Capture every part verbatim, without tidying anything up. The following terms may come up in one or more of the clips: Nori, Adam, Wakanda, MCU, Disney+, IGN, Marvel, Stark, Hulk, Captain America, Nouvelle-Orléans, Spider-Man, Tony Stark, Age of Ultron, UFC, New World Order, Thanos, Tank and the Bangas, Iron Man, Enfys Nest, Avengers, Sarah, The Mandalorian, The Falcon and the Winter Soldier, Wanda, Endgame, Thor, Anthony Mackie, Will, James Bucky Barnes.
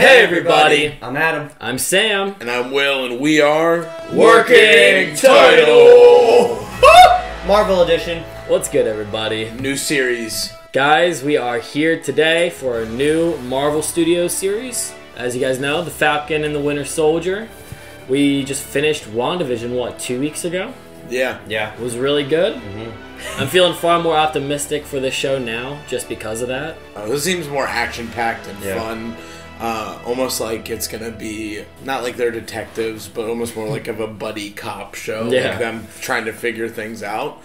Hey everybody, I'm Adam, I'm Sam, and I'm Will, and we are Working Title! Marvel Edition. What's good everybody? New series. Guys, we are here today for a new Marvel Studios series. As you guys know, The Falcon and the Winter Soldier. We just finished WandaVision, what, two weeks ago? Yeah. Yeah. It was really good. Mm-hmm. I'm feeling far more optimistic for this show now, just because of that. Uh, this seems more action-packed and yeah. fun. Uh, almost like it's gonna be not like they're detectives, but almost more like of a buddy cop show, yeah. like them trying to figure things out.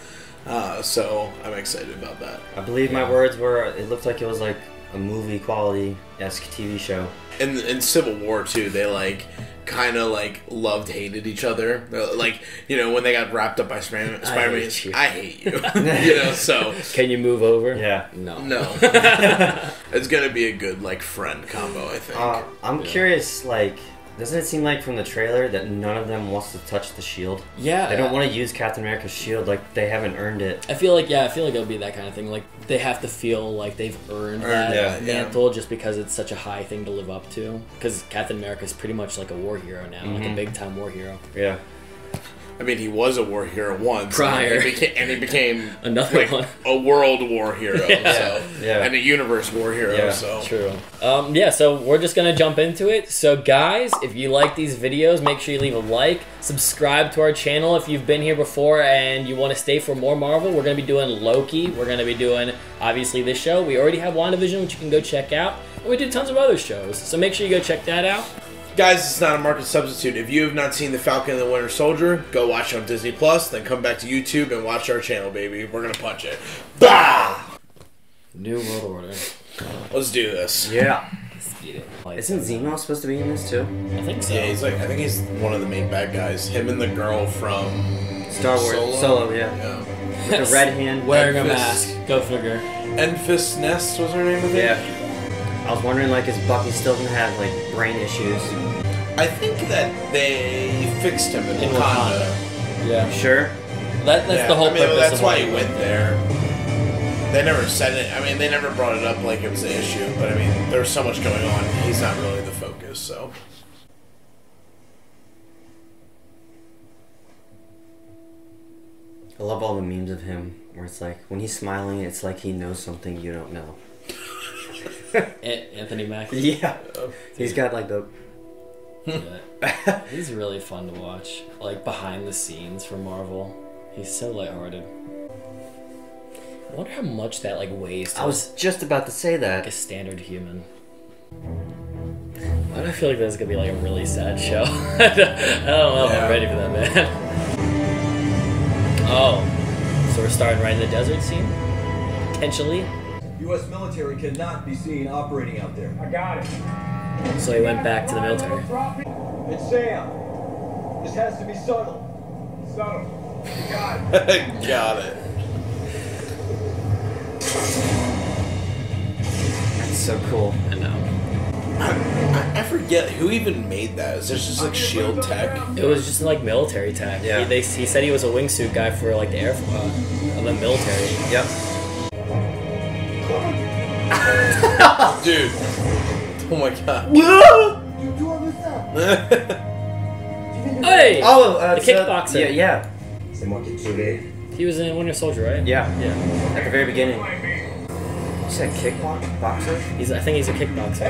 Uh, so I'm excited about that. I believe yeah. my words were it looked like it was like a movie quality esque T V show. And in, in Civil War too, they like kind of like loved hated each other. Like you know when they got wrapped up by Spider-Man, I, I hate you. You know so can you move over? Yeah, no, no. It's gonna be a good like friend combo, I think. Uh, I'm yeah. curious. Like, doesn't it seem like from the trailer that none of them wants to touch the shield? Yeah, they don't want to use Captain America's shield. Like they haven't earned it. I feel like yeah, I feel like it'll be that kind of thing. Like they have to feel like they've earned, earned that yeah, mantle yeah. just because it's such a high thing to live up to. Because Captain America is pretty much like a war hero now, mm-hmm. like a big time war hero. Yeah, I mean he was a war hero once prior, and he became, and he became another like, one, a world war hero, yeah. So yeah. and a universe war hero. Yeah, so true. Um, yeah, so we're just gonna jump into it. So guys, if you like these videos, make sure you leave a like, subscribe to our channel if you've been here before and you want to stay for more Marvel. We're gonna be doing Loki. We're gonna be doing obviously this show. We already have WandaVision, which you can go check out, and we did tons of other shows. So make sure you go check that out. Guys, it's not a market substitute. If you have not seen The Falcon and the Winter Soldier, go watch it on Disney plus, then come back to YouTube and watch our channel, baby. We're going to punch it. Bah! New World Order. Let's do this. Yeah. Let's get it. Isn't Zemo supposed to be in this, too? I think so. Yeah, he's like, I think he's one of the main bad guys. Him and the girl from... Star Wars. Solo, Solo yeah. yeah. With the red hand. Wearing Enfys. a mask. Go figure. Enfys Nest was her name, I think? Yeah. I was wondering, like, is Bucky still gonna have, like, brain issues? I think that they fixed him in, in Wakanda. Wakanda. Yeah. Sure? That, that's yeah. the whole I mean, purpose That's of why he went there. They never said it. I mean, they never brought it up like it was an issue. But, I mean, there's so much going on. He's not really the focus, so... I love all the memes of him where it's like, when he's smiling, it's like he knows something you don't know. Anthony Mackie. Yeah, he's got like the. Yeah. He's really fun to watch, like behind the scenes for Marvel. He's so lighthearted. I wonder how much that like weighs. To I was like, just about to say that. Like a standard human. Why do I feel like this is gonna be like a really sad show? I don't know. Yeah. If I'm ready for that, man. Oh, so we're starting right in the desert scene, potentially. U S military cannot be seen operating out there. I got it. So he went back to the military. It's Sam. This has to be subtle. Subtle. You got it. Got it. That's so cool. I know. I, I forget who even made that. Is this just like SHIELD tech? It was just like military tech. Yeah. He, they, he said he was a wingsuit guy for like the Air Force, uh, the military. Yep. Dude. Oh my god. Hey! Oh, uh, the kickboxer. So, yeah, yeah. He was in Winter Soldier, right? Yeah. Yeah. At the very beginning. You said kickboxer? He's, I think he's a kickboxer.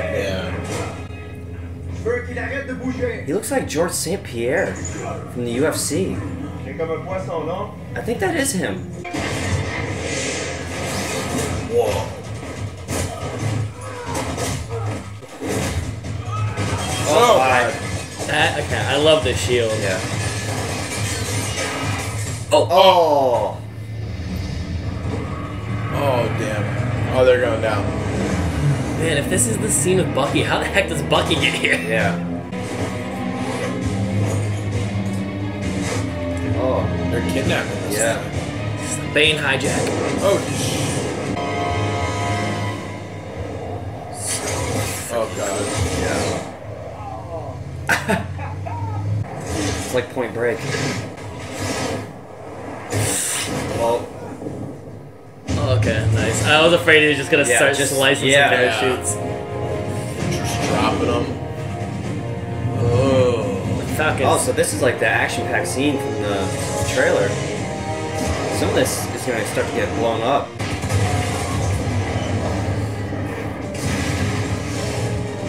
Yeah. He looks like George Saint Pierre from the U F C. I think that is him. Whoa. Oh, oh that, okay. I love the shield. Yeah. Oh. Oh. Oh, damn. Oh, they're going down. Man, if this is the scene of Bucky, how the heck does Bucky get here? Yeah. Oh, they're kidnapping us. Yeah. It's the Bane hijack. Oh, shit. Oh, God. Yeah. It's like Point Break. Well. Oh, okay, nice. I was afraid he was just gonna yeah, start just licensing yeah, parachutes. Yeah. Just dropping them. rockets. Oh, so this is like the action-packed scene from the trailer. Some of this is going to start to get blown up.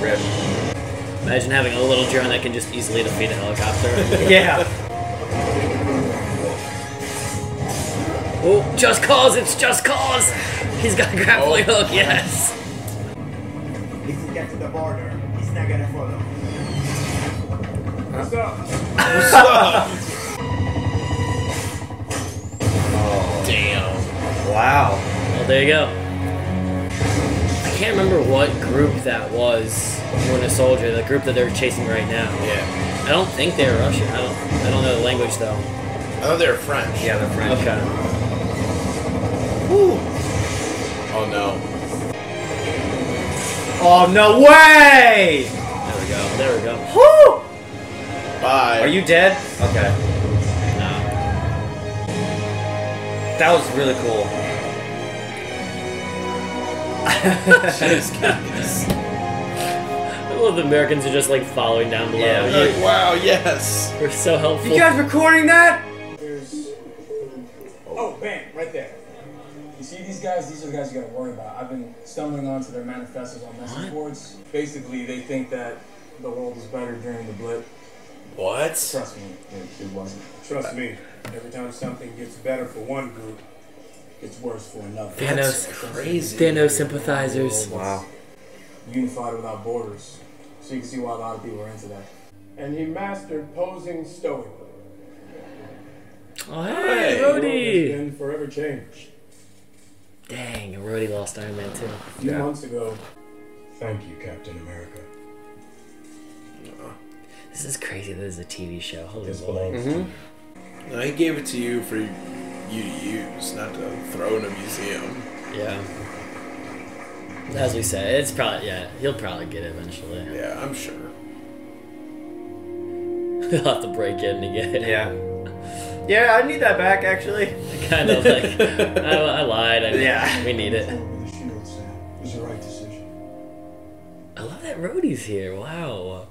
Rip. Imagine having a little drone that can just easily defeat a helicopter. Yeah. Oh, just cause, it's just cause! He's got a grappling oh. hook, yes! If we get to the border, he's not gonna follow. What's up? What's up? Oh, damn. Wow. Well, there you go. I can't remember what group that was, Winter Soldier, the group that they're chasing right now. Yeah. I don't think they're Russian. I don't, I don't know the language, though. Oh, they're French. Yeah, they're French. Okay. Woo. Oh, no. Oh, no way! There we go. There we go. Woo! Bye. Are you dead? Okay. No. That was really cool. I love the Americans are just, like, following down below. Yeah, like, you, wow, yes. We're so helpful. You guys recording that? Oh, bam, right there. You see these guys? These are the guys you gotta worry about. I've been stumbling onto their manifestos on message what? boards. Basically, they think that the world was better during the blip. What? Trust me, it wasn't. Trust me, every time something gets better for one group, it's worse for another. Thanos, crazy. Thanos sympathizers. Wow. Unified without borders. So you can see why a lot of people are into that. And he mastered posing stoically. Oh, hey, Rhodey! The world has been forever changed. Dang, Rhodey lost Iron Man too. A few yeah. months ago. Thank you, Captain America. Uh, this is crazy. This is a T V show. Holy Lord. Mm-hmm. No, he gave it to you for you to use, not to throw in a museum. Yeah. As we said, it's probably yeah. He'll probably get it eventually. Yeah, I'm sure. He'll have to break in to get it. Yeah. Yeah, I need that back, actually. Kind of like, I, I lied. I mean, yeah. We need it. It was the right decision. I love that Rhodey's here. Wow.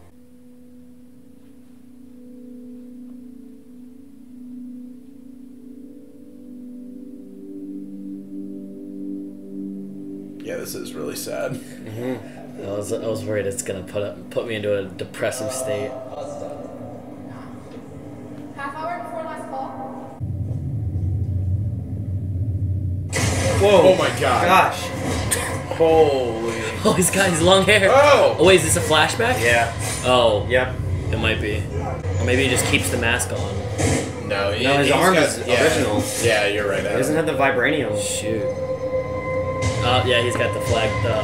Yeah, this is really sad. Mm-hmm. I was I was worried it's gonna put up, put me into a depressive state. Whoa. Oh my god. Gosh. Holy. Oh, he's got his long hair. Oh. Oh, wait, is this a flashback? Yeah. Oh. Yep. It might be. Or maybe he just keeps the mask on. No, he, no his arm got, is yeah. original. Yeah, you're right. He doesn't have the vibranium. Shoot. Oh, yeah, he's got the flag, the,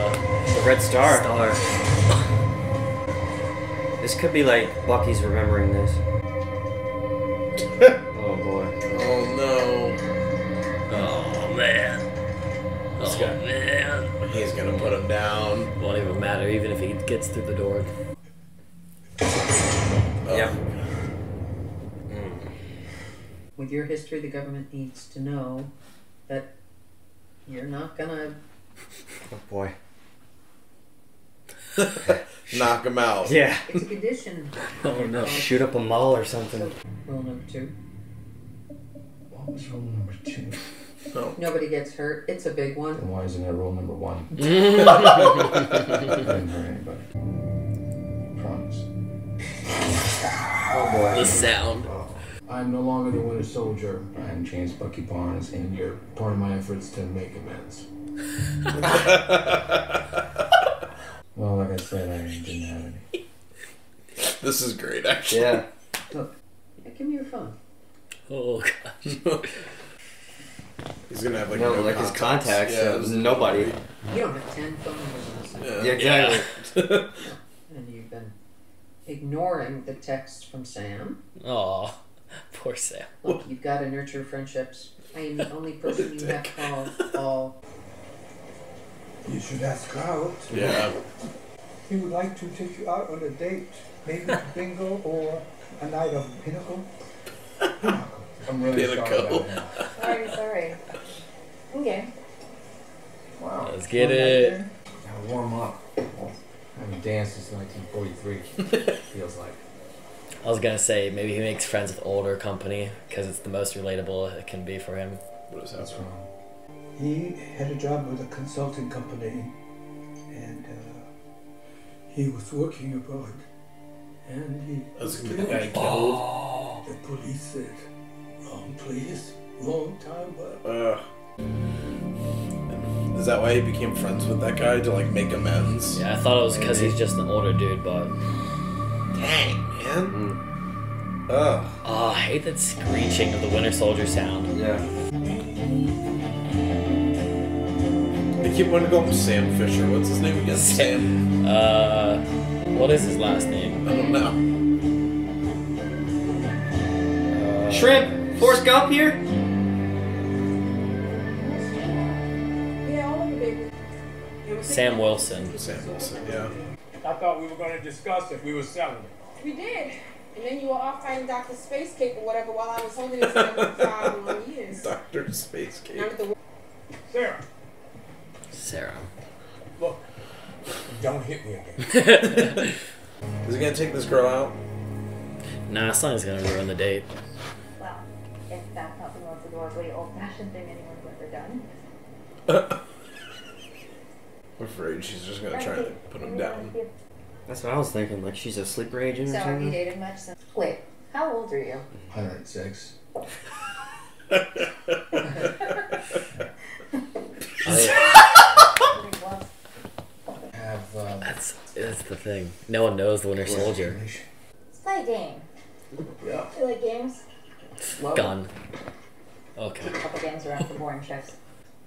the red star. Star. This could be like Bucky's remembering this. Oh boy. Oh no. Oh man. Oh, man. He's gonna put him down. Won't even matter, even if he gets through the door. Oh. Yep. Mm. With your history, the government needs to know that you're not gonna... Oh, boy. Knock him out. Yeah. It's a condition. Oh, no. Shoot up a mall or something. Rule number two. What was rule number two? Oh. Nobody gets hurt. It's a big one. Then why isn't that rule number one? I didn't hurt anybody. I promise. Oh boy. The sound. Oh. I'm no longer the Winter Soldier. I am James Bucky Barnes, and you're part of my efforts to make amends. Well, like I said, I didn't have any. This is great, actually. Yeah. Look, give me your phone. Oh gosh. He's gonna have like no, no like contacts. His contacts. Yeah, so nobody. You don't have ten phone numbers. Yeah, yeah exactly. Yeah. And you've been ignoring the text from Sam. Oh, poor Sam. Look, you've got to nurture friendships. I am the only person you have called. All. You should ask out. Yeah. He would like to take you out on a date, maybe to bingo or a night of pinnacle. I'm really pinnacle. Sorry. Sorry, sorry. Okay. Wow. Let's get warm it. Right now warm up. I haven't danced since nineteen forty-three. Feels like. I was gonna say maybe he makes friends with older company because it's the most relatable it can be for him. What is that from? He had a job with a consulting company, and uh, he was working abroad, and he was killed. Oh. The police said, "Wrong place, wrong time." But uh, is that why he became friends with that guy, to like make amends? Yeah, I thought it was because he's just an older dude, but dang. Mm. Oh. Oh, I hate that screeching of the Winter Soldier sound. Yeah. They keep wanting to go up with Sam Fisher. What's his name again? Sam. Uh, what is his last name? I don't know. Uh, Shrimp. Forrest Gump here. Sam Wilson. Sam Wilson. Yeah. I thought we were going to discuss if we were selling it. We did. And then you were off fighting Doctor Space Cake or whatever while I was holding this thing for five long years. Doctor Space Cake. The... Sarah. Sarah. Look, don't hit me again. Is he going to take this girl out? Nah, it's not going to ruin the date. Well, if that's not the most adorably old-fashioned thing anyone's ever done. I'm afraid she's just going to try to put him down. That's what I was thinking, like she's a sleeper agent or so something? So have you dated much since? Wait, how old are you? one hundred six. Oh, yeah. have, um, that's, that's the thing. No one knows the Winter Soldier. Let's play a game. Yeah. Do you like games? Love Gone. Okay. A couple games around for boring shifts.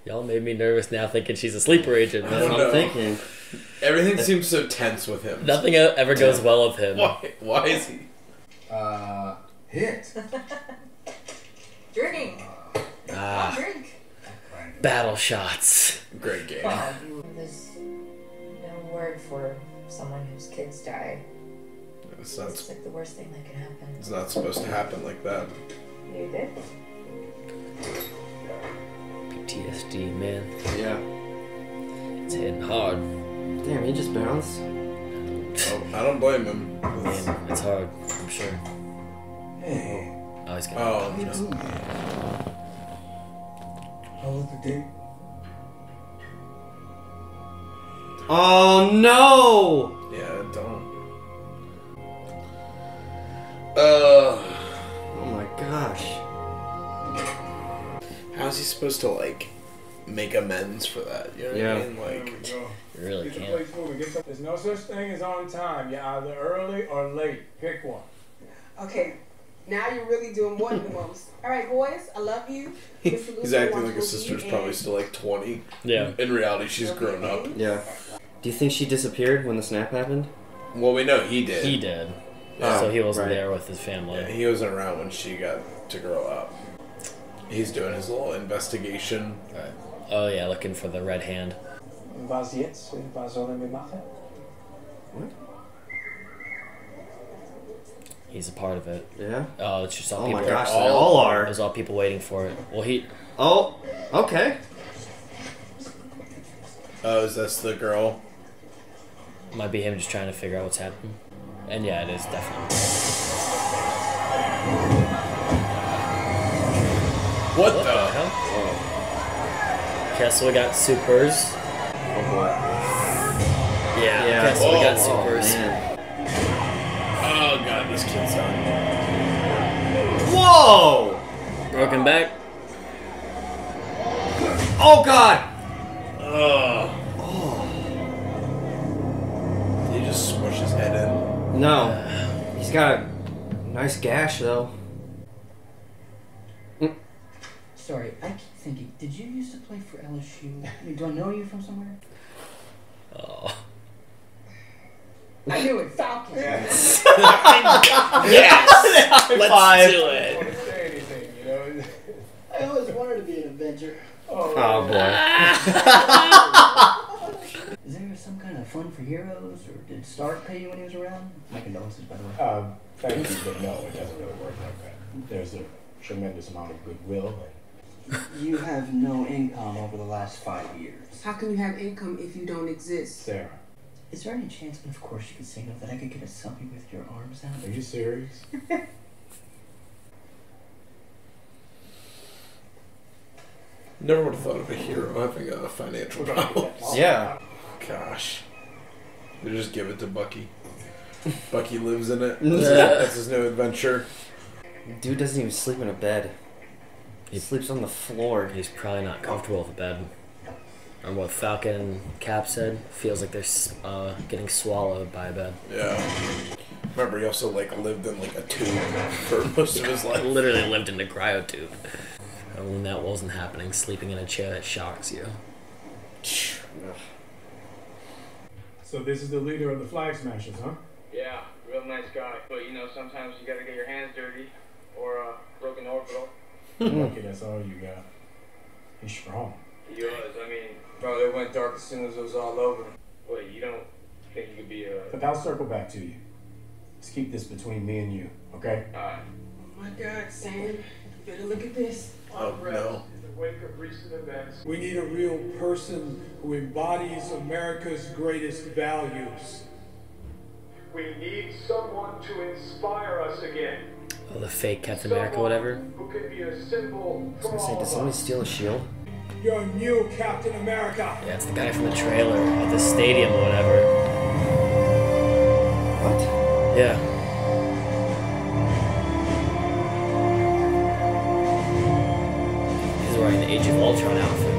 Y'all made me nervous now thinking she's a sleeper agent. That's what I'm thinking. Everything seems so tense with him. Nothing ever goes well with him. Why, why is he? Uh, hit. Drink. Ah. Drink. Battle shots. Great game. Wow. There's no word for someone whose kids die. It's, not, it's like the worst thing that can happen. It's not supposed to happen like that. You did? P T S D, man. Yeah. It's hitting hard. Damn, he just bounced. Oh, I don't blame him. Man, it's hard, I'm sure. Hey. Oh, he's got oh, no. How was the date? Oh, no! Yeah, don't. Uh. Oh my gosh. How's he supposed to like make amends for that? You know what yeah. I mean? Like, you really get the place moving. Get some... There's no such thing as on time. You're either early or late. Pick one. Okay, now you're really doing more than most. All right, boys, I love you. He's acting like his sister's probably still like twenty. Yeah. In reality, she's grown up. Yeah. Do you think she disappeared when the snap happened? Well, we know he did. He did. Yeah. So he wasn't right. there with his family. Yeah, he wasn't around when she got to grow up. He's doing his little investigation. Right. Oh yeah, looking for the red hand. Was jetzt? Was sollen wir machen? What? He's a part of it. Yeah. Oh, it's just all oh people. Oh my gosh, all, they all are. There's all people waiting for it. Well, he. Oh. Okay. Oh, is this the girl? Might be him just trying to figure out what's happening. And yeah, it is definitely. What, what the, the hell? Whoa. Okay, so we got supers. Oh boy. Yeah, yeah. Okay, so whoa, we got supers. Oh, oh god, this kid's on. Whoa! Broken back. Oh god! Ugh. Oh. Did he just squish his head in? No. Uh, he's got a nice gash though. Sorry, I keep thinking, did you used to play for L S U? I mean, do I know you from somewhere? Oh. I knew it, Falcon. Yes! Yes! Let's Five. do it. I don't want to say anything, you know? I always wanted to be an Avenger. Oh, oh boy. Is there some kind of fund for heroes, or did Stark pay you when he was around? My condolences, by the way. Um, thank you, but no, it doesn't really work like that. There's a tremendous amount of goodwill. You have no income over the last five years. How can you have income if you don't exist? Sarah. Is there any chance, but of course you could say no, that I could get a selfie with your arms out? Are you serious? Never would have thought of a hero having a financial problem. Yeah. Gosh. They just give it to Bucky. Bucky lives in it. That's his new adventure. Dude doesn't even sleep in a bed. He sleeps on the floor. He's probably not comfortable with a bed. And what Falcon Cap said, feels like they're uh, getting swallowed by a bed. Yeah. Remember, he also like lived in like a tube for most of his life. Literally lived in a cryo tube. And when that wasn't happening, sleeping in a chair that shocks you. So this is the leader of the Flag Smashers, huh? Yeah, real nice guy. But you know, sometimes you gotta get your hands dirty or a uh, broken orbital. Okay, that's all you got. He's strong. He was. I mean, bro, it went dark as soon as it was all over. Wait, you don't think you could be a... But I'll circle back to you. Let's keep this between me and you, okay? Alright. Oh my God, Sam. You better look at this. Oh, no. Wake of recent events. We need a real person who embodies America's greatest values. We need someone to inspire us again. Oh, the fake Captain America, whatever. Who could be a symbol for I was gonna say, did somebody steal a shield? Your new Captain America. Yeah, it's the guy from the trailer at the stadium or whatever. What? Yeah. Wearing the Age of Ultron outfit.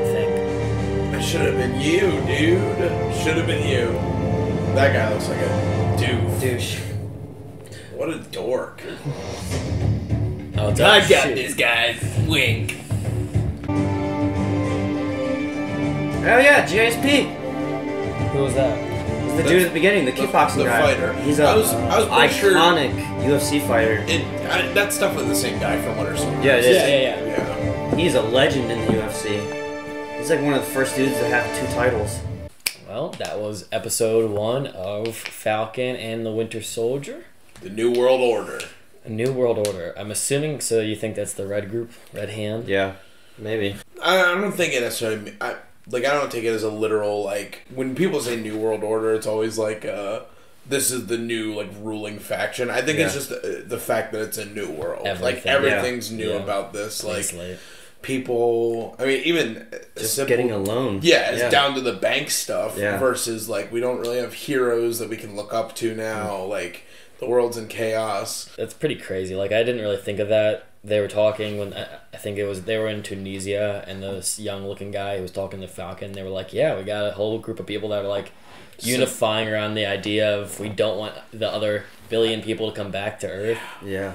I think. That should have been you, dude. Should have been you. That guy looks like a doof. Douche. What a dork. Oh, I've got shit. This guy's wink. Oh yeah, G S P. Who was that? The dude at the beginning, the kickboxing the guy. Fighter. He's an iconic sure U F C fighter. It, I, that's definitely the same guy from Winter Soldier. Yeah, it is. Yeah, yeah, yeah. yeah. He's a legend in the U F C. He's like one of the first dudes to have two titles. Well, that was episode one of Falcon and the Winter Soldier. The New World Order. A New World Order. I'm assuming, so you think that's the Red Group, Red Hand? Yeah, maybe. I, I don't think it necessarily... I, Like, I don't take it as a literal, like... When people say New World Order, it's always like, uh... This is the new, like, ruling faction. I think yeah. it's just the, the fact that it's a new world. Everything. Like, everything's yeah. new yeah. about this. Like, people... I mean, even... Just simple, getting a loan. Yeah, it's yeah. down to the bank stuff. Yeah. Versus, like, we don't really have heroes that we can look up to now. Mm. Like, the world's in chaos. That's pretty crazy. Like, I didn't really think of that. They were talking when I think it was they were in Tunisia, and this young looking guy who was talking to Falcon, they were like, yeah, we got a whole group of people that are like unifying around the idea of we don't want the other billion people to come back to Earth. Yeah.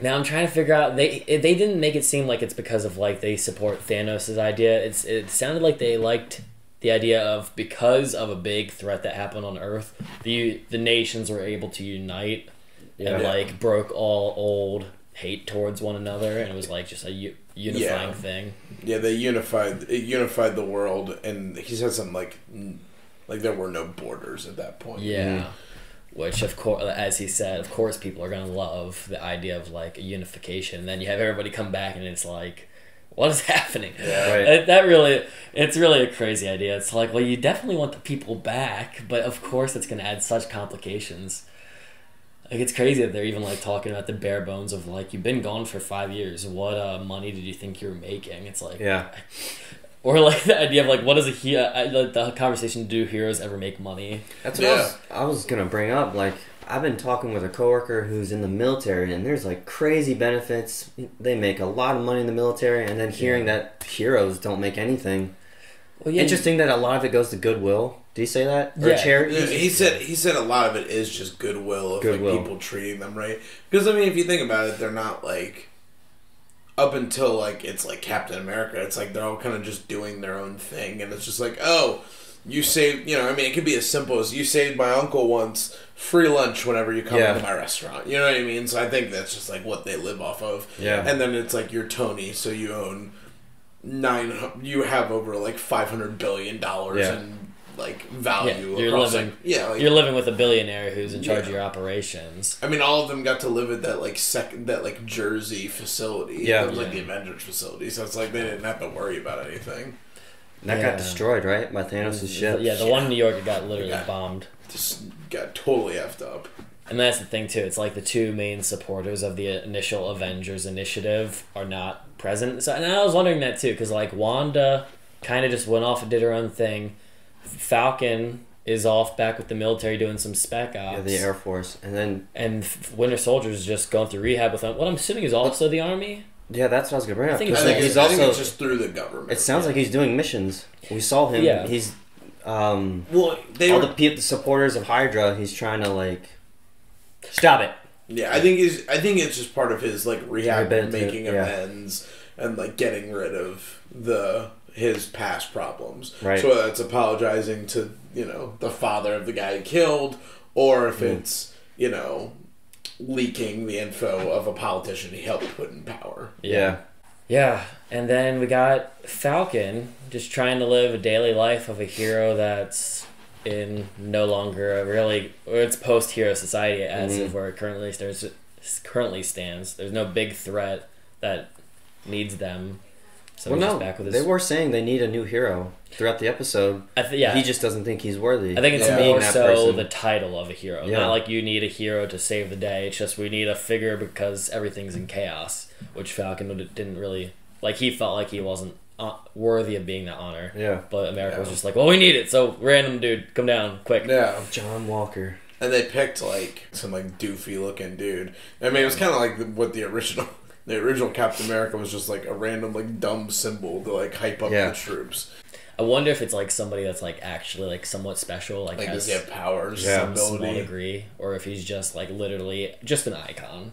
Now I'm trying to figure out, they they didn't make it seem like it's because of like they support Thanos' idea. It's it sounded like they liked the idea of because of a big threat that happened on Earth, the the nations were able to unite yeah. and like broke all old hate towards one another, and it was like just a u unifying yeah. thing. Yeah, they unified it unified the world, and he said something like, like there were no borders at that point. Yeah, mm-hmm. Which of course, as he said, of course people are gonna love the idea of like a unification. And then you have everybody come back, and it's like, what is happening? Yeah, right. It, that really, it's really a crazy idea. It's like, well, you definitely want the people back, but of course it's gonna add such complications. Like, it's crazy that they're even, like, talking about the bare bones of, like, you've been gone for five years. What uh, money did you think you were making? It's like... Yeah. Or, like, the idea of, like, what does a he like, the conversation, do heroes ever make money? That's what yeah. I was, I was going to bring up. Like, I've been talking with a coworker who's in the military, and there's, like, crazy benefits. They make a lot of money in the military, and then hearing yeah. that heroes don't make anything. Well, yeah, interesting that a lot of it goes to Goodwill. Did he say that? Or yeah. charity? He said he said a lot of it is just goodwill of goodwill. Like, people treating them right. Because I mean, if you think about it, they're not like up until like it's like Captain America. It's like they're all kind of just doing their own thing, and it's just like, oh, you saved. You know, I mean, it could be as simple as you saved my uncle once. Free lunch whenever you come yeah. into my restaurant. You know what I mean? So I think that's just like what they live off of. Yeah. And then it's like you're Tony, so you own nine. You have over like five hundred billion dollars yeah. and. Like value. Yeah, you're living. Like, yeah, like, you're living with a billionaire who's in charge yeah. of your operations. I mean, all of them got to live at that like second, that like Jersey facility. Yeah, that was, yeah. like the Avengers facility. So it's like they didn't have to worry about anything. And that yeah. got destroyed, right? By Thanos' ship. Yeah, the yeah. one in New York got literally got, bombed. Just got totally effed up. And that's the thing, too. It's like the two main supporters of the initial Avengers initiative are not present. So, and I was wondering that, too, because, like, Wanda kind of just went off and did her own thing. Falcon is off back with the military doing some spec ops. Yeah, the Air Force. And then... And Winter Soldier's just going through rehab with them. What I'm assuming is also the Army... Yeah, that's what I was going to bring up. I think it's, I think he's I also, think it's just through the government. It sounds yeah. like he's doing missions. We saw him. Yeah. He's um, well, they all were, the, people, the supporters of HYDRA. He's trying to like stop it. Yeah, I think he's. I think it's just part of his like rehab, and making to, yeah. amends, and like getting rid of the his past problems. Right. So that's apologizing to you know the father of the guy he killed, or if mm. it's you know. leaking the info of a politician he helped put in power. Yeah. Yeah. And then we got Falcon just trying to live a daily life of a hero that's in no longer a really... Or it's post-hero society as mm-hmm. of where it currently, there's, currently stands. There's no big threat that needs them. So well, no, back with his... they were saying they need a new hero throughout the episode. I th yeah. He just doesn't think he's worthy. I think it's yeah. more so person. the title of a hero. Yeah. Not like you need a hero to save the day. It's just we need a figure because everything's in chaos, which Falcon didn't really... Like, he felt like he wasn't worthy of being that honor. Yeah. But America yeah. was just like, well, we need it, so random dude, come down, quick. Yeah. John Walker. And they picked, like, some, like, doofy-looking dude. I mean, it was kind of like what the original... The original Captain America was just like a random like dumb symbol to like hype up yeah. the troops. I wonder if it's like somebody that's like actually like somewhat special, like, like has does he have powers, yeah. some ability. Small degree, or if he's just like literally just an icon,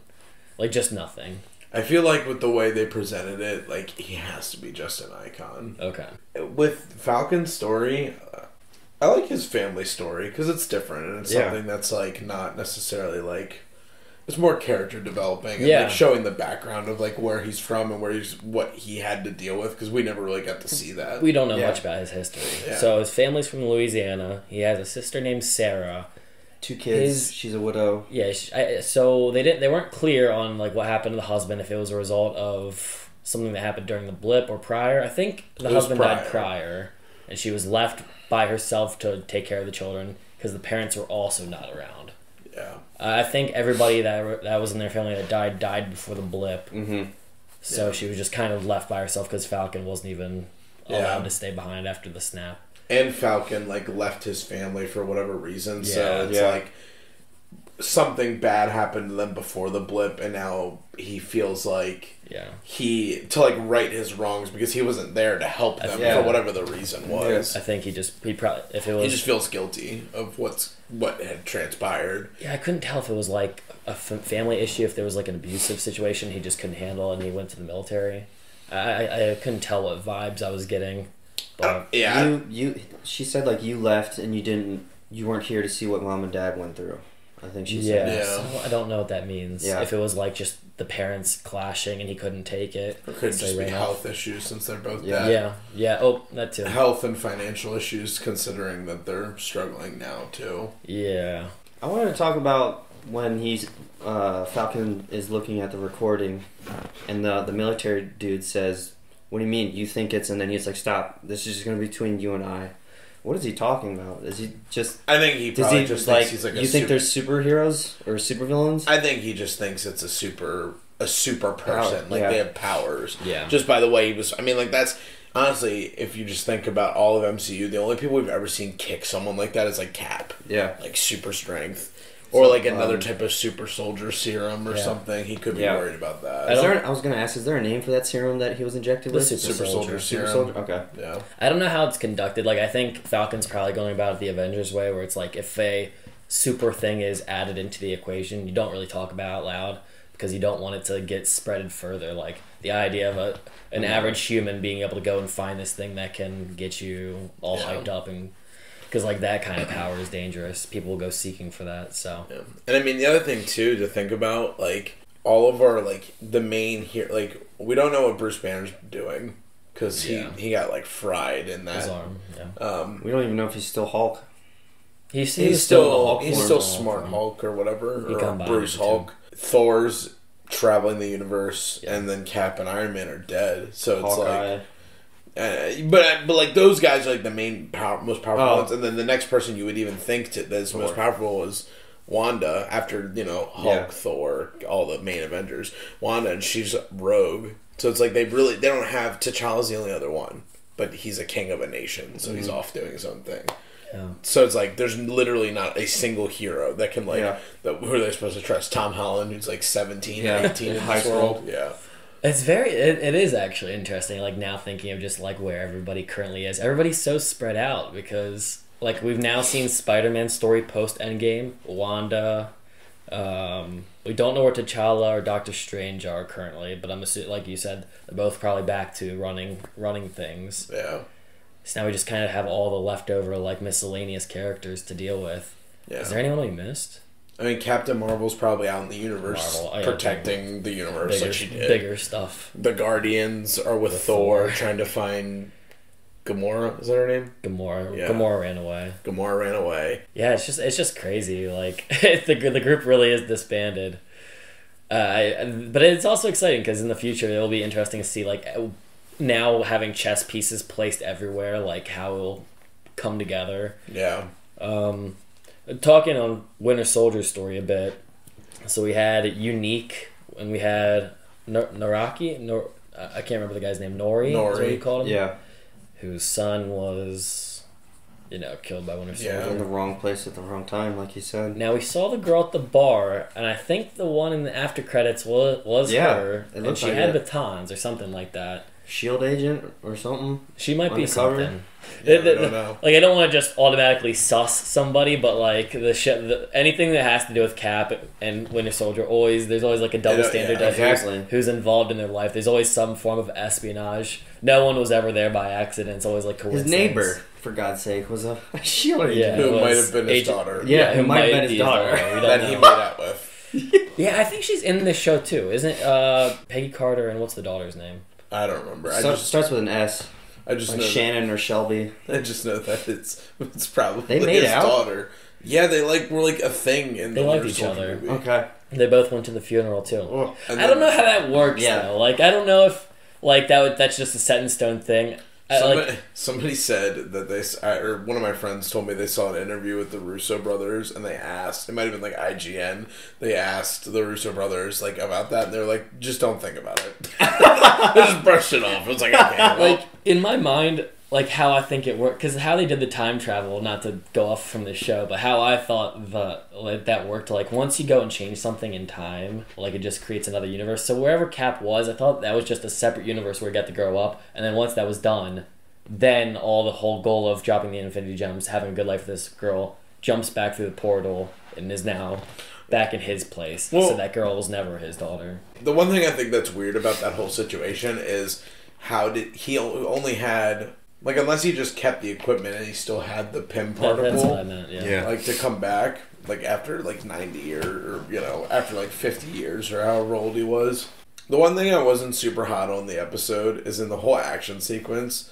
like just nothing. I feel like with the way they presented it, like he has to be just an icon. Okay. With Falcon's story, I like his family story because it's different and it's yeah. something that's like not necessarily like. It's more character developing and yeah. like showing the background of like where he's from and where he's what he had to deal with because we never really got to see that. We don't know yeah. much about his history. Yeah. So his family's from Louisiana. He has a sister named Sarah. Two kids. His, she's a widow. Yeah. I, so they didn't. They weren't clear on like what happened to the husband. If it was a result of something that happened during the blip or prior. I think the husband prior. died prior, and she was left by herself to take care of the children because the parents were also not around. Yeah. Uh, I think everybody that that was in their family that died died before the blip. Mm-hmm. So yeah. she was just kind of left by herself because Falcon wasn't even allowed yeah. to stay behind after the snap. And Falcon like left his family for whatever reason. Yeah. So it's yeah. like something bad happened to them before the blip, and now he feels like yeah he to like right his wrongs because he wasn't there to help them yeah. for whatever the reason was. I think he just he probably if it was he just feels guilty of what's what had transpired. Yeah, I couldn't tell if it was like a family issue, if there was like an abusive situation he just couldn't handle, and he went to the military. I I couldn't tell what vibes I was getting. But uh, yeah, you you she said like you left and you didn't you weren't here to see what mom and dad went through. I think she said. Yeah, yeah. So I don't know what that means. Yeah. If it was like just the parents clashing and he couldn't take it. Or could just be health issues since they're both yeah. dead. Yeah, yeah. Oh, that too. Health and financial issues considering that they're struggling now too. Yeah. I wanted to talk about when he's, uh, Falcon is looking at the recording and the, the military dude says, what do you mean? You think it's, and then he's like, stop. This is just going to be between you and I. What is he talking about? Is he just... I think he probably he just like, thinks he's like a You think super, there's superheroes or supervillains? I think he just thinks it's a super a super person. Power, like, yeah. they have powers. Yeah. Just by the way he was... I mean, like, that's... Honestly, if you just think about all of M C U, the only people we've ever seen kick someone like that is, like, Cap. Yeah. Like, super strength. Or, like, another um, type of super soldier serum or yeah. something. He could be yeah. worried about that. Is there, I was going to ask, is there a name for that serum that he was injected with? Super, super soldier, soldier serum. Super soldier? Okay. Yeah. I don't know how it's conducted. Like, I think Falcon's probably going about it the Avengers way, where it's like, if a super thing is added into the equation, you don't really talk about it out loud because you don't want it to get spreaded further. Like, the idea of a, an mm-hmm. average human being able to go and find this thing that can get you all yeah. hyped up and... Because, like, that kind of power is dangerous. People will go seeking for that, so... Yeah. And, I mean, the other thing, too, to think about, like, all of our, like, the main... Here, like, we don't know what Bruce Banner's doing. Because yeah. he, he got, like, fried in that. His arm, yeah. Um, we don't even know if he's still Hulk. He's, he's, he's still, still Hulk. He's still Smart Hulk, Hulk or whatever. Or Bruce Hulk. Too. Thor's traveling the universe. Yeah. And then Cap and Iron Man are dead. So it's Hawkeye. like... Uh, but but like those guys are like the main power, most powerful oh. ones, and then the next person you would even think to, that's Thor. most powerful is Wanda. After you know Hulk, yeah. Thor, all the main Avengers, Wanda, and she's Rogue. So it's like they really they don't have T'Challa's the only other one, but he's a king of a nation, so mm-hmm. he's off doing his own thing. Yeah. So it's like there's literally not a single hero that can like yeah. the, who are they supposed to trust? Tom Holland, who's like seventeen, yeah. eighteen in high school, yeah. It's very, it, it is actually interesting, like, now thinking of just, like, where everybody currently is. Everybody's so spread out because, like, we've now seen Spider-Man's story post-Endgame, Wanda. Um, we don't know where T'Challa or Doctor Strange are currently, but I'm assuming, like you said, they're both probably back to running running things. Yeah. So now we just kind of have all the leftover, like, miscellaneous characters to deal with. Yeah. Is there anyone we missed? I mean, Captain Marvel's probably out in the universe, Marvel, protecting the universe bigger, like she did. Bigger stuff. The Guardians are with, with Thor, Thor, trying to find Gamora. Is that her name? Gamora. Yeah. Gamora ran away. Gamora ran away. Yeah, it's just it's just crazy. Like the the group really is disbanded. Uh, I, but it's also exciting because in the future it'll be interesting to see like now having chess pieces placed everywhere, like how it'll come together. Yeah. Um. Talking on Winter Soldier's story a bit, so we had Unique, and we had N Naraki. Nor I can't remember the guy's name. Nori. Nori. Is what you called him. Yeah. Whose son was, you know, killed by Winter Soldier. Yeah, in the wrong place at the wrong time, like you said. Now we saw the girl at the bar, and I think the one in the after credits was was yeah, her, it and she like had it. batons or something like that. S H I E L D agent or something. She might be something. Yeah, I don't know. Like I don't want to just automatically sus somebody, but like the, the anything that has to do with Cap and Winter Soldier, always there's always like a double standard. Yeah, exactly. Who's, who's involved in their life? There's always some form of espionage. No one was ever there by accident. It's always like coincidence. His neighbor, for God's sake, was a S H I E L D agent yeah, who might have been his agent, daughter. Yeah, yeah who, who might have been his, his daughter, daughter. that know. he made out with. Yeah, I think she's in this show too, isn't uh, Peggy Carter and what's the daughter's name? I don't remember. It starts, starts with an S. I just like know Shannon that, or Shelby. I just know that it's it's probably they made his out? daughter. Yeah, they like were like a thing in they the liked each other. Movie. Okay, they both went to the funeral too. Oh, I then, don't know how that works. Yeah. though. Like I don't know if like that would, that's just a set in stone thing. I, somebody, like, somebody said that they I, or one of my friends told me they saw an interview with the Russo brothers and they asked it might have been like I G N. They asked the Russo brothers like about that and they were like, just don't think about it. They just brushed it off. It was like okay, well. Like in my mind, like how I think it worked because how they did the time travel, not to go off from the show, but how I thought the like, that worked. Like once you go and change something in time, like it just creates another universe. So wherever Cap was, I thought that was just a separate universe where he got to grow up. And then once that was done, then all the whole goal of dropping the Infinity Gems, having a good life with this girl, jumps back through the portal and is now back in his place. Well, so that girl was never his daughter. The one thing I think that's weird about that whole situation is how did he only had. Like, unless he just kept the equipment and he still had the P I M particle. That's what I meant, yeah. yeah. Like, to come back, like, after, like, ninety or, or, you know, after, like, fifty years or however old he was. The one thing I wasn't super hot on the episode is in the whole action sequence,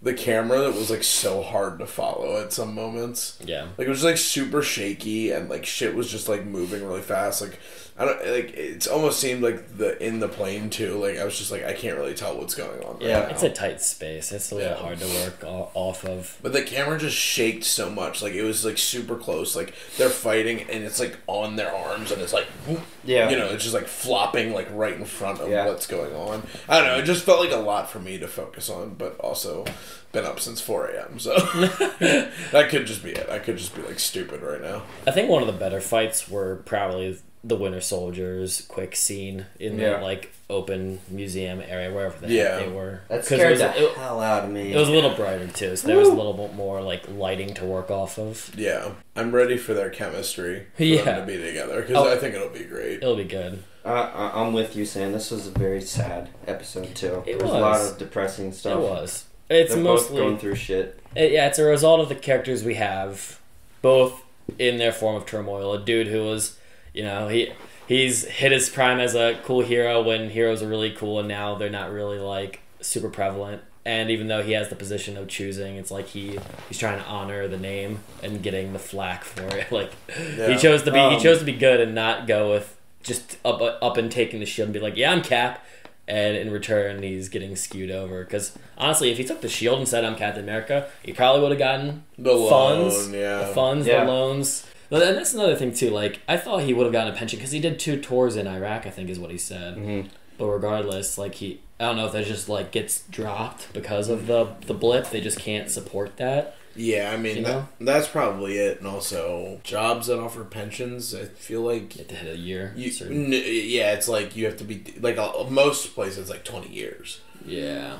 the camera that was, like, so hard to follow at some moments. Yeah. Like, it was, like, super shaky and, like, shit was just, like, moving really fast. Like, I don't, like, it's almost seemed like the, in the plane too, like, I was just like, I can't really tell what's going on right Yeah, now. It's a tight space. It's a little yeah. hard to work off of. But the camera just shaked so much. Like, it was, like, super close. Like, they're fighting, and it's, like, on their arms, and it's, like, whoop, yeah. you know, it's just, like, flopping, like, right in front of yeah. what's going on. I don't know. It just felt like a lot for me to focus on, but also been up since four A M, so that could just be it. I could just be, like, stupid right now. I think one of the better fights were probably the Winter Soldier's quick scene in yeah. the like open museum area, wherever the yeah. heck they were. That scared was, the it, hell out of me. It was a little brighter too, so there Woo. was a little bit more like lighting to work off of. Yeah, I'm ready for their chemistry for yeah. them to be together because oh, I think it'll be great. It'll be good. Uh, I'm with you, Sam. This was a very sad episode too. It there was. was a lot of depressing stuff. It was. It's They're mostly both going through shit. It, yeah, it's a result of the characters we have, both in their form of turmoil. A dude who was. You know, he he's hit his prime as a cool hero when heroes are really cool and now they're not really, like, super prevalent. And even though he has the position of choosing, it's like he he's trying to honor the name and getting the flack for it. Like, yeah. he chose to be um, he chose to be good and not go with just up up and taking the shield and be like, yeah, I'm Cap. and in return he's getting skewed over. Because honestly, if he took the shield and said, "I'm Captain America," he probably would have gotten the funds, loan, yeah. the funds, yeah. the loans. But then that's another thing too. Like I thought he would have gotten a pension because he did two tours in Iraq, I think is what he said. Mm-hmm. But regardless, like he, I don't know if that just like gets dropped because of the the blip. They just can't support that. Yeah, I mean, you know? that, that's probably it. And also, jobs that offer pensions, I feel like... You have to hit a year. You, n yeah, it's like you have to be... Like, uh, most places, like, twenty years. Yeah.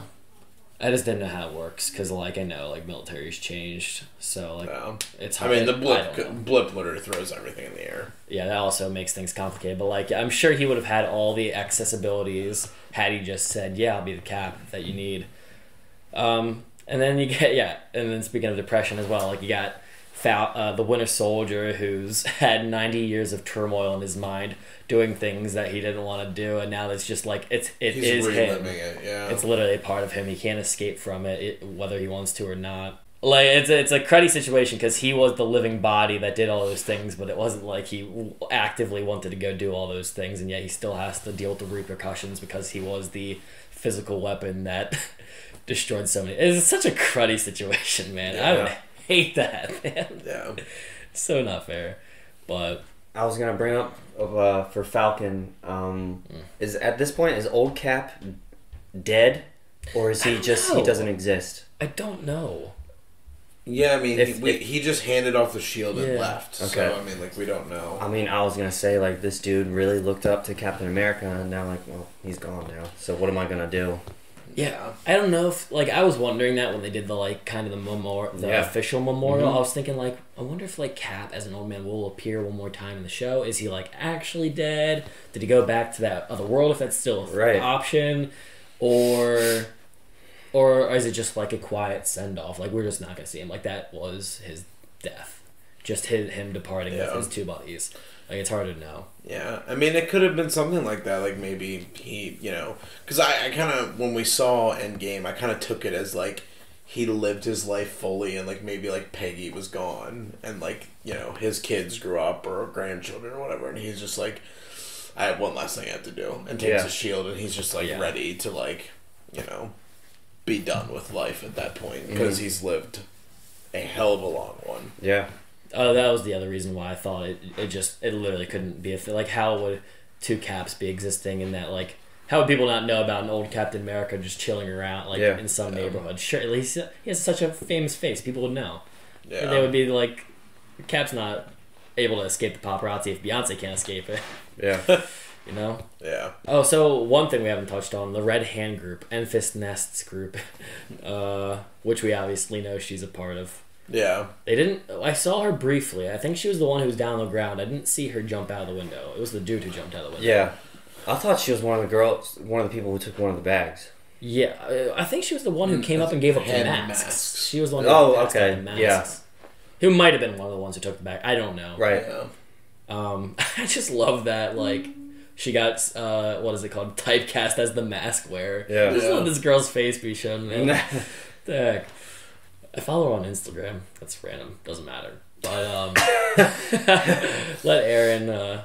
I just didn't know how it works, because, like, I know, like, military's changed, so, like, well, it's hard. I mean, the blip, blip literally throws everything in the air. Yeah, that also makes things complicated, but, like, I'm sure he would have had all the accessibilities had he just said, yeah, I'll be the cap that you need. Um... And then you get, yeah, and then speaking of depression as well, like you got uh, the Winter Soldier who's had ninety years of turmoil in his mind doing things that he didn't want to do, and now it's just like, it's, it He's is him. It, yeah. It's literally a part of him. He can't escape from it, it whether he wants to or not. Like, it's a, it's a cruddy situation because he was the living body that did all those things, but it wasn't like he actively wanted to go do all those things, and yet he still has to deal with the repercussions because he was the physical weapon that... destroyed so many. It's such a cruddy situation, man. Yeah. I would hate that, man. Yeah. So not fair. But I was gonna bring up uh, for Falcon. Um, mm. Is at this point is old Cap dead, or is he just know. he doesn't exist? I don't know. Yeah, I mean, if, he, we, if, he just handed off the shield yeah. and left. Okay. So I mean, like we don't know. I mean, I was gonna say like this dude really looked up to Captain America, and now like, well, he's gone now. So what am I gonna do? Yeah, I don't know if, like, I was wondering that when they did the, like, kind of the memorial, the yeah. official memorial, mm-hmm. I was thinking, like, I wonder if, like, Cap as an old man will appear one more time in the show. Is he, like, actually dead? Did he go back to that other world if that's still right. an option? Or, or is it just, like, a quiet send-off? Like, we're just not going to see him. Like, that was his death. Just his, him departing yeah. with his two bodies. Like, it's hard to know. Yeah. I mean, it could have been something like that. Like, maybe he, you know... Because I, I kind of, when we saw Endgame, I kind of took it as, like, he lived his life fully and, like, maybe, like, Peggy was gone. And, like, you know, his kids grew up or grandchildren or whatever. And he's just like, I have one last thing I have to do. And takes yeah. his shield and he's just, like, yeah. ready to, like, you know, be done with life at that point. Because mm-hmm. he's lived a hell of a long one. Yeah. Oh, that was the other reason why I thought it. It just it literally couldn't be a thing. Like, how would two Caps be existing in that? Like, how would people not know about an old Captain America just chilling around like yeah. in some yeah. neighborhood? Sure, at least he has such a famous face, people would know. Yeah, and they would be like, Cap's not able to escape the paparazzi if Beyonce can't escape it. Yeah, you know. Yeah. Oh, so one thing we haven't touched on, the Red Hand group, Enfys Nest's group, uh, which we obviously know she's a part of. Yeah. They didn't... I saw her briefly. I think she was the one who was down on the ground. I didn't see her jump out of the window. It was the dude who jumped out of the window. Yeah. I thought she was one of the girls... One of the people who took one of the bags. Yeah. I think she was the one who came up and gave up the masks. masks. She was the one who oh, passed okay. out the masks. Yeah. Who might have been one of the ones who took the bag. I don't know. Right. Yeah. Um, I just love that, like... She got, uh, what is it called? Typecast as the mask wearer. Yeah. I just yeah. let this girl's face be shown, man. What the heck? I follow her on Instagram. That's random. Doesn't matter. But um, let Aaron uh,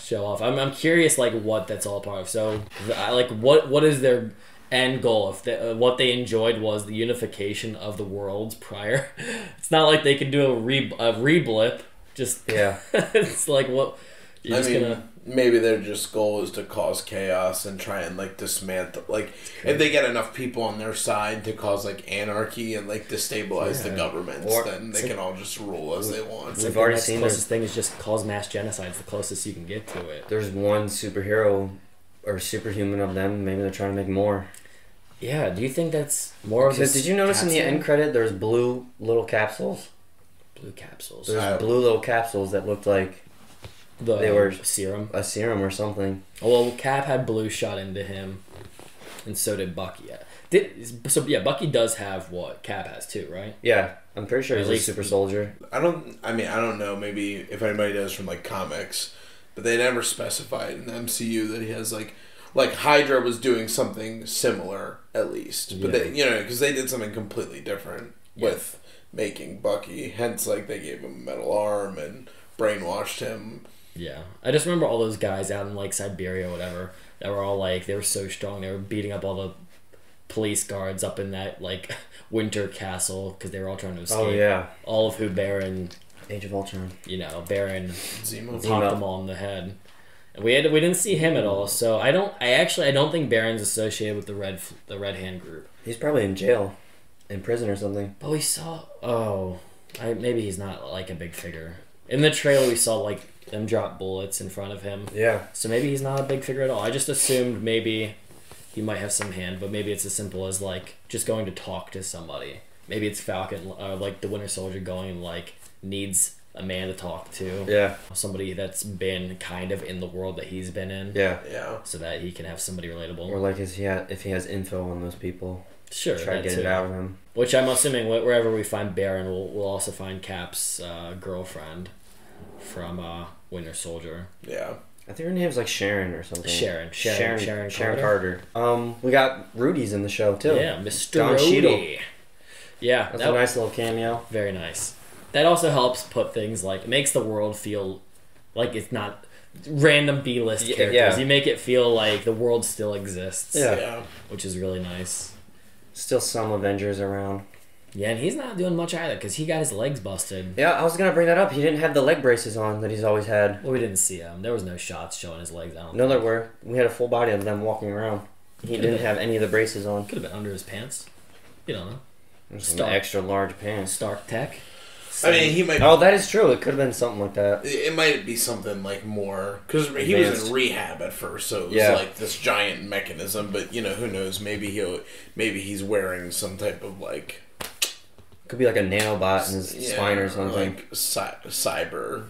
show off. I'm I'm curious like what that's all part of. So I, like what what is their end goal? If they, uh, what they enjoyed was the unification of the worlds prior, it's not like they could do a re a reblip. Just yeah. It's like what you're I just mean, gonna. Maybe their just goal is to cause chaos and try and like dismantle like if they get enough people on their side to cause like anarchy and like destabilize yeah. the governments or, then they like, can all just rule as they want. We've like, already seen the closest thing is just cause mass genocide. It's the closest you can get to it. There's one superhero or superhuman of them. Maybe they're trying to make more. Yeah. Do you think that's more of this? Did you notice capsule? in the end credit there's blue little capsules? Blue capsules. There's blue little capsules that looked like The they were serum, a serum or something. Well, Cap had blue shot into him, and so did Bucky. Yeah. Did so? Yeah, Bucky does have what Cap has too, right? Yeah, I'm pretty sure he's a super soldier. I don't. I mean, I don't know. Maybe if anybody does from like comics, but they never specified in the M C U that he has like, like HYDRA was doing something similar at least, but yeah. they, you know, because they did something completely different yeah. with making Bucky. Hence, like they gave him a metal arm and brainwashed him. Yeah, I just remember all those guys out in like Siberia or whatever that were all like, they were so strong, they were beating up all the police guards up in that like winter castle because they were all trying to escape. Oh yeah, all of who Baron Age of Ultron, you know, Baron Zemo popped them all in the head. And we had we didn't see him at all, so I don't. I actually I don't think Baron's associated with the red the Red Hand group. He's probably in jail, in prison or something. But we saw oh, I, maybe he's not like a big figure. In the trailer, we saw like them drop bullets in front of him. Yeah. So maybe he's not a big figure at all. I just assumed maybe he might have some hand, but maybe it's as simple as like just going to talk to somebody. Maybe it's Falcon or like the Winter Soldier going and like needs a man to talk to. Yeah. Somebody that's been kind of in the world that he's been in. Yeah. Yeah. So that he can have somebody relatable. Or like if he has, if he has info on those people. Sure. Try to get too. it out of him. Which I'm assuming wherever we find Baron, we'll, we'll also find Cap's uh, girlfriend from uh, Winter Soldier. Yeah. I think her name's like Sharon or something. Sharon. Sharon. Sharon, Sharon, Sharon Carter. Carter. Um, we got Rudy's in the show too. Yeah, Mister Don Cheadle. Yeah. That's that a nice little cameo. Very nice. That also helps put things like, it makes the world feel like it's not random B-list yeah, characters. Yeah. You make it feel like the world still exists. Yeah. yeah. Which is really nice. Still some Avengers around. Yeah, and he's not doing much either because he got his legs busted. Yeah, I was going to bring that up. He didn't have the leg braces on that he's always had. Well, we didn't see him. There was no shots showing his legs out. No, there were. We had a full body of them walking around. He didn't have any of the braces on. Could have been under his pants. You don't know. Just an extra large pants. Stark tech. So, I mean, he might. Oh, that is true. It could have been something like that. It might be something like more because he advanced. was in rehab at first, so it was yeah. like this giant mechanism. But you know, who knows? Maybe he'll. Maybe he's wearing some type of like. Could be like a nanobot in his yeah, spine or something. Like cy cyber.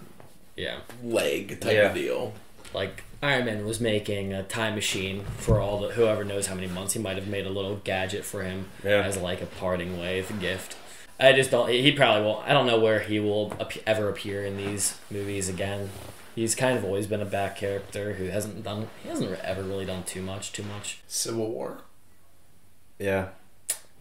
Yeah. Leg type yeah. of deal. Like Iron Man was making a time machine for all the whoever knows how many months. He might have made a little gadget for him yeah. as like a parting wave gift. I just don't... He probably won't... I don't know where he will ap ever appear in these movies again. He's kind of always been a back character who hasn't done... He hasn't ever really done too much, too much. Civil War? Yeah.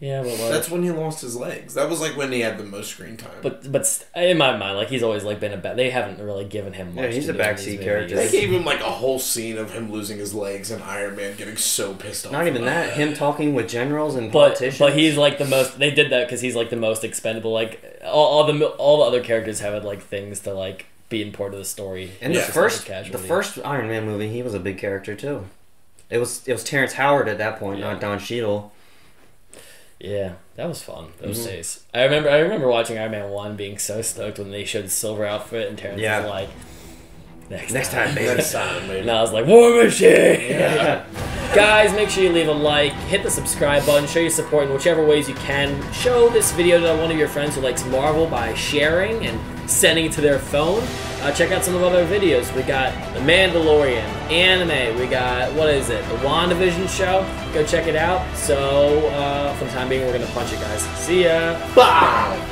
Yeah, but like, that's when he lost his legs. That was like when he had the most screen time. But but in my mind, like he's always like been a back... They haven't really given him much. Yeah, he's a backseat character. They gave him like a whole scene of him losing his legs and Iron Man getting so pissed off. Not even that. that. Him talking with generals and but, politicians. But he's like the most... They did that because he's like the most expendable. Like all, all the all the other characters have like things to like be important to the story. And the first the first Iron Man movie, he was a big character too. It was it was Terrence Howard at that point, yeah. not Don Cheadle. Yeah, that was fun. Those mm-hmm. days. I remember. I remember watching Iron Man One, being so stoked when they showed the silver outfit and Terrence yeah. was like, "Next, next time, time, baby." Next time, baby. And I was like, "War Machine." Yeah. Yeah. Guys, make sure you leave a like, hit the subscribe button, show your support in whichever ways you can. Show this video to one of your friends who likes Marvel by sharing and sending it to their phone. Uh, check out some of other videos. We got The Mandalorian, anime, we got, what is it, the WandaVision show. Go check it out. So, uh, for the time being, we're going to punch it, guys. See ya. Bye!